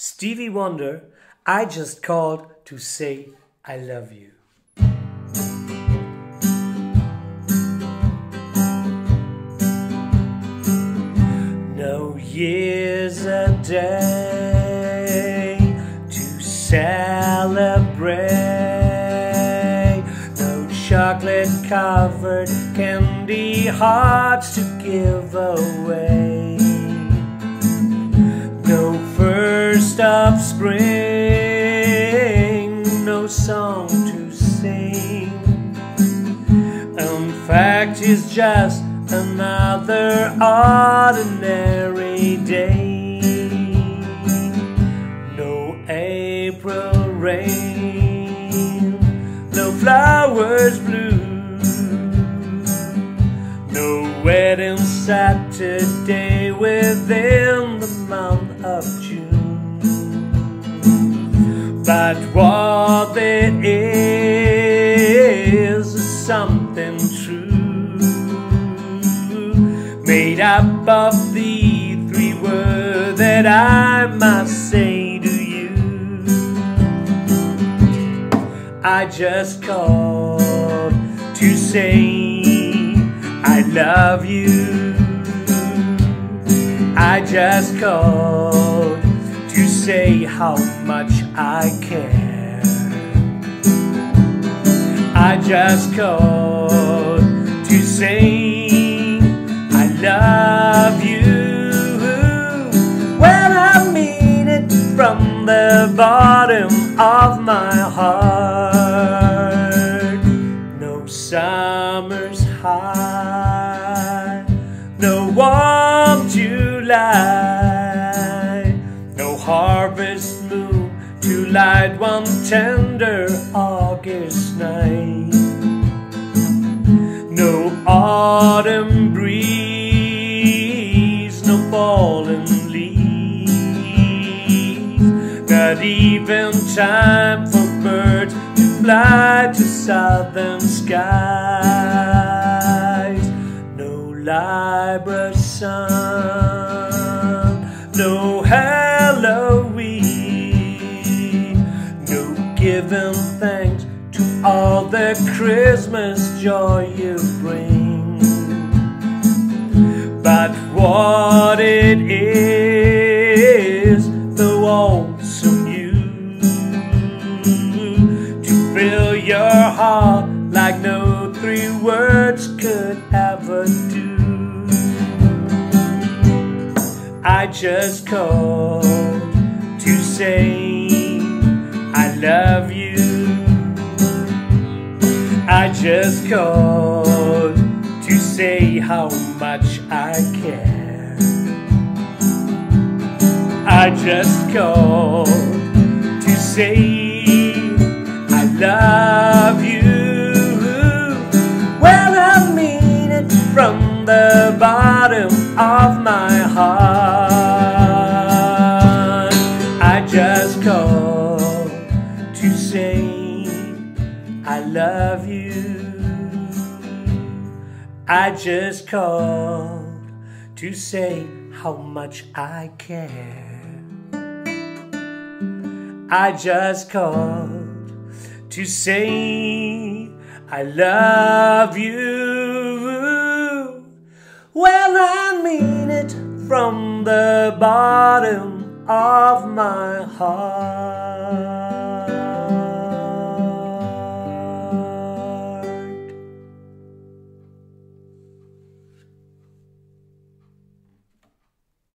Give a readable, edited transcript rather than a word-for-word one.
Stevie Wonder, I just called to say I love you. No year's a day to celebrate, no chocolate covered candy hearts to give away, no first of spring, no song to sing. In fact, it's just another ordinary day. No April rain, no flowers blue, no wedding Saturday within the month of June. But what there is something true, made up of the three words that I must say to you. I just called to say I love you. I just called to say how much I care. I just called to say love you, when I mean it from the bottom of my heart. No summer's high, no warm July, no harvest moon to light one tender August night, no autumn breeze, fallen leaves, not even time for birds to fly to southern skies. No Libra sun, no Halloween, no giving thanks to all the Christmas joy you bring. But what it is, the lonesome you, to fill your heart like no three words could ever do. I just called to say I love you. I just called to say how much I care. I just called to say I love you. Well, I mean it from the bottom of my heart. I just called to say I love you. I just called to say how much I care. I just called to say I love you. Well, I mean it from the bottom of my heart.